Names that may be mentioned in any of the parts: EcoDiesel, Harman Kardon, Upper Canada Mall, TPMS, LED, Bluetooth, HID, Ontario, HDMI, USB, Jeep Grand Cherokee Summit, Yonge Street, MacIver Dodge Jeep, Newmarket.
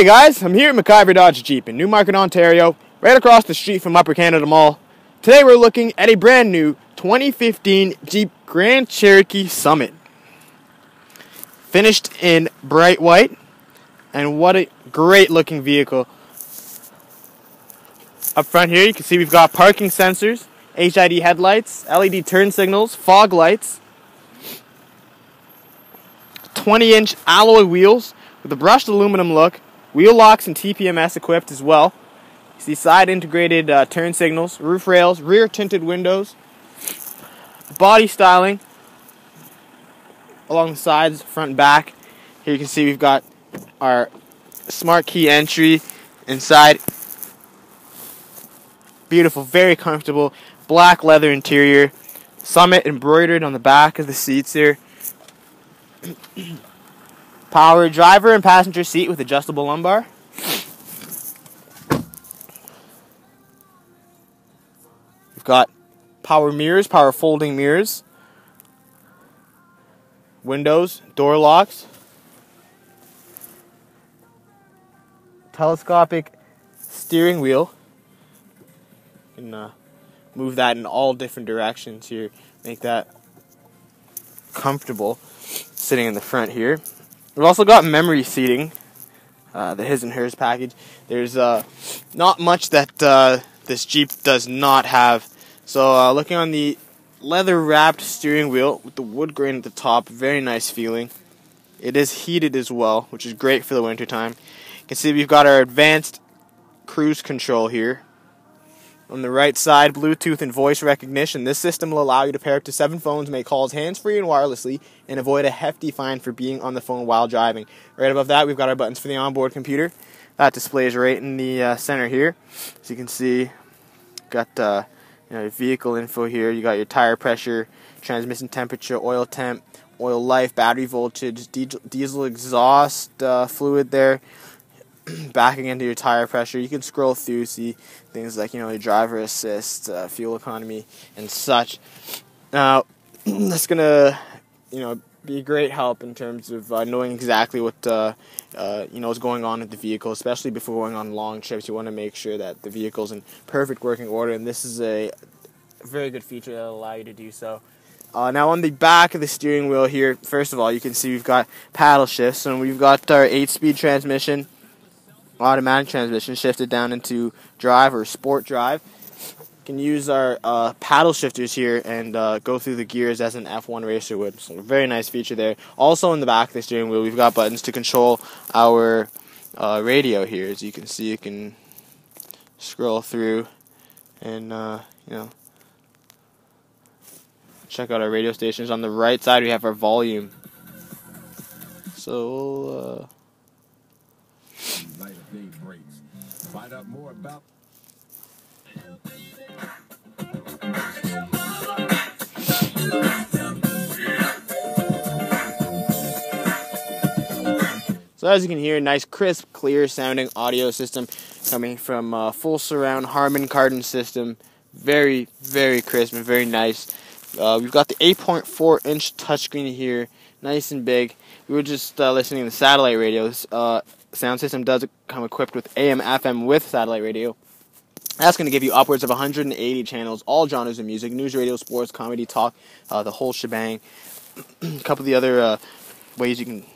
Hey guys, I'm here at MacIver Dodge Jeep in Newmarket, Ontario, right across the street from Upper Canada Mall. Today we're looking at a brand new 2015 Jeep Grand Cherokee Summit. Finished in bright white, and what a great looking vehicle. Up front here you can see we've got parking sensors, HID headlights, LED turn signals, fog lights, 20-inch alloy wheels with a brushed aluminum look, wheel locks and TPMS equipped as well. You see side integrated turn signals, roof rails, rear tinted windows, body styling along the sides, front and back. Here you can see we've got our smart key entry inside. Beautiful, very comfortable, black leather interior, Summit embroidered on the back of the seats here. Power driver and passenger seat with adjustable lumbar. We've got power mirrors, power folding mirrors, windows, door locks, telescopic steering wheel. You can move that in all different directions here, make that comfortable sitting in the front here. We've also got memory seating, the his and hers package. There's not much that this Jeep does not have. So looking on the leather-wrapped steering wheel with the wood grain at the top, very nice feeling. It is heated as well, which is great for the winter time. You can see we've got our advanced cruise control here. On the right side, Bluetooth and voice recognition. This system will allow you to pair up to 7 phones, make calls hands-free and wirelessly, and avoid a hefty fine for being on the phone while driving. Right above that, we've got our buttons for the onboard computer. That displays right in the center here. So you can see, got your vehicle info here. You got your tire pressure, transmission temperature, oil temp, oil life, battery voltage, diesel exhaust fluid there. Backing into your tire pressure, you can scroll through, see things like your driver assist, fuel economy, and such. Now, that's gonna be a great help in terms of knowing exactly what is going on with the vehicle, especially before going on long trips. You want to make sure that the vehicle's in perfect working order, and this is a very good feature that will allow you to do so. Now on the back of the steering wheel here, first of all, you can see we've got paddle shifts, and we've got our 8-speed transmission. Automatic transmission shifted down into drive or sport drive. You can use our paddle shifters here and go through the gears as an F1 racer would. So a very nice feature there. Also in the back of the steering wheel, we've got buttons to control our radio here. As you can see, you can scroll through and check out our radio stations. On the right side, we have our volume. So find out more about. So as you can hear, nice, crisp, clear sounding audio system coming from full surround Harman Kardon system. Very, very crisp and very nice. We've got the 8.4-inch touchscreen here, nice and big. We were just listening to satellite radios. Sound system does come equipped with AM, FM with satellite radio. That's going to give you upwards of 180 channels, all genres of music, news, radio, sports, comedy, talk, the whole shebang. A couple of the other ways you can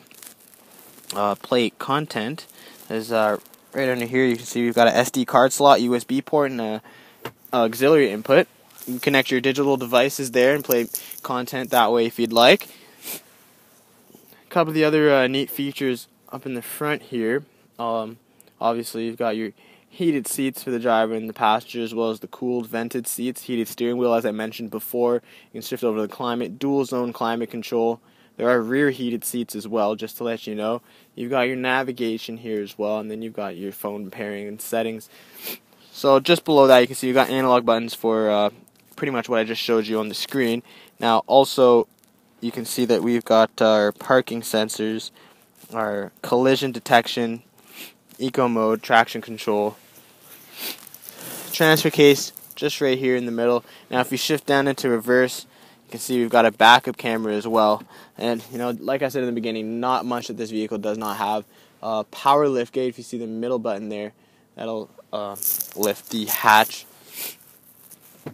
play content is right under here. You can see we've got an SD card slot, USB port, and an auxiliary input. You can connect your digital devices there and play content that way if you'd like. A couple of the other neat features up in the front here, obviously you've got your heated seats for the driver and the passenger, as well as the cooled vented seats, heated steering wheel as I mentioned before. You can shift over to the climate, dual zone climate control. There are rear heated seats as well, just to let you know. You've got your navigation here as well, and then you've got your phone pairing and settings. So just below that you can see you've got analog buttons for pretty much what I just showed you on the screen. Now also you can see that we've got our parking sensors, our collision detection, eco mode, traction control, transfer case just right here in the middle. Now if you shift down into reverse, you can see we've got a backup camera as well. And like I said in the beginning, not much that this vehicle does not have. power lift gate. If you see the middle button there, that'll lift the hatch. You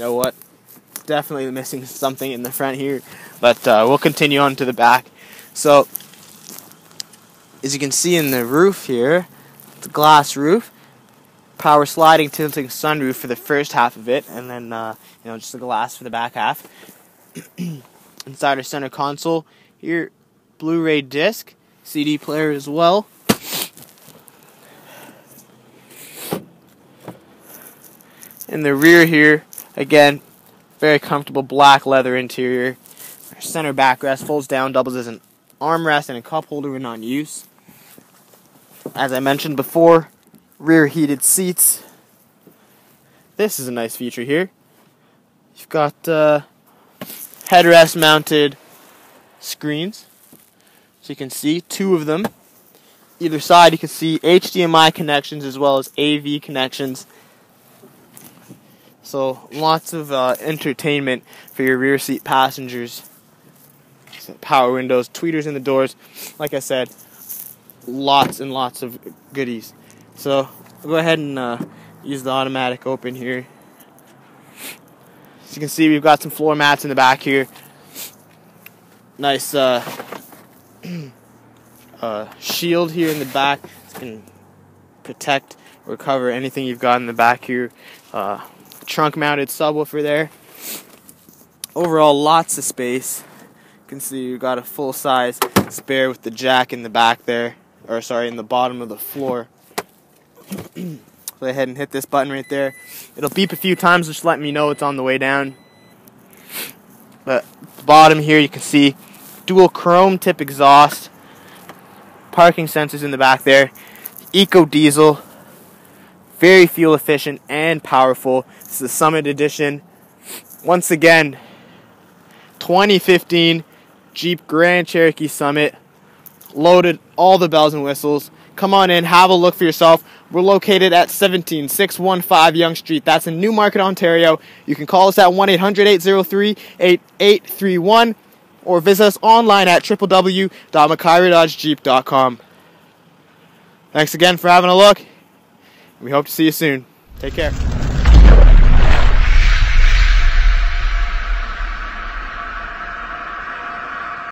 know what? Definitely missing something in the front here, but we'll continue on to the back. So, as you can see in the roof here, the glass roof, power sliding, tilting sunroof for the first half of it, and then just the glass for the back half. Inside our center console here, Blu-ray disc, CD player as well. In the rear here, again, very comfortable black leather interior. Our center backrest folds down, doubles as an armrest and a cup holder when not in use. As I mentioned before, rear heated seats. This is a nice feature here. You've got headrest mounted screens. So you can see two of them. Either side you can see HDMI connections as well as AV connections. So lots of entertainment for your rear seat passengers. Power windows, tweeters in the doors. Like I said, lots and lots of goodies. So I'll go ahead and use the automatic open here. As you can see, we've got some floor mats in the back here. Nice shield here in the back. It can protect or cover anything you've got in the back here. Trunk mounted subwoofer there. Overall, lots of space. You can see you've got a full size spare with the jack in the back there, or sorry, in the bottom of the floor. Go ahead and hit this button right there. It'll beep a few times, just letting me know it's on the way down. But the bottom here, you can see dual chrome tip exhaust, parking sensors in the back there, EcoDiesel, very fuel efficient and powerful. This is the Summit Edition. Once again, 2015 Jeep Grand Cherokee Summit, loaded, all the bells and whistles. Come on in, have a look for yourself. We're located at 17615 Yonge Street. That's in Newmarket, Ontario. You can call us at 1-800-803-8831 or visit us online at www.maciver.com. Thanks again for having a look. We hope to see you soon. Take care.